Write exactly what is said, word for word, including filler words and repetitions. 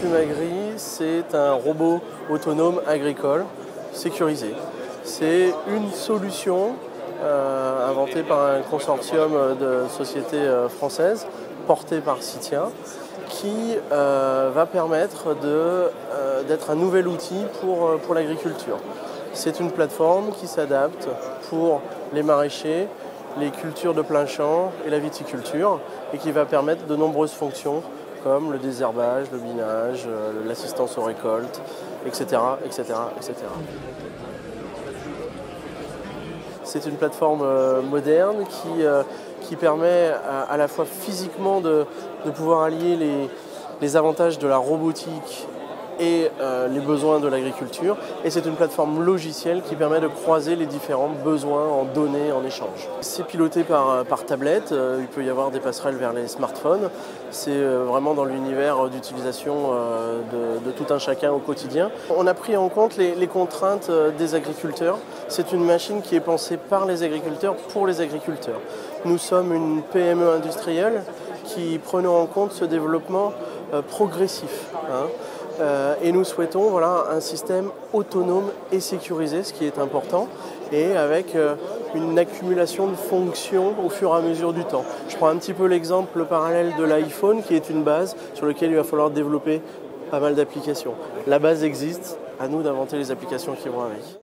Pumagri, c'est un robot autonome agricole sécurisé. C'est une solution euh, inventée par un consortium de sociétés françaises, portée par Sitia, qui euh, va permettre d'être euh, un nouvel outil pour, pour l'agriculture. C'est une plateforme qui s'adapte pour les maraîchers, les cultures de plein champ et la viticulture, et qui va permettre de nombreuses fonctions comme le désherbage, le binage, l'assistance aux récoltes, et cetera, et cetera, et cetera. C'est une plateforme moderne qui, qui permet à, à la fois physiquement de, de pouvoir allier les, les avantages de la robotique et euh, les besoins de l'agriculture. Et c'est une plateforme logicielle qui permet de croiser les différents besoins en données, en échange. C'est piloté par, par tablette, euh, il peut y avoir des passerelles vers les smartphones. C'est euh, vraiment dans l'univers d'utilisation euh, de, de tout un chacun au quotidien. On a pris en compte les, les contraintes euh, des agriculteurs. C'est une machine qui est pensée par les agriculteurs, pour les agriculteurs. Nous sommes une P M E industrielle qui prenons en compte ce développement euh, progressif. Hein. Euh, et nous souhaitons voilà, un système autonome et sécurisé, ce qui est important, et avec euh, une accumulation de fonctions au fur et à mesure du temps. Je prends un petit peu l'exemple parallèle de l'iPhone, qui est une base sur laquelle il va falloir développer pas mal d'applications. La base existe, à nous d'inventer les applications qui vont avec.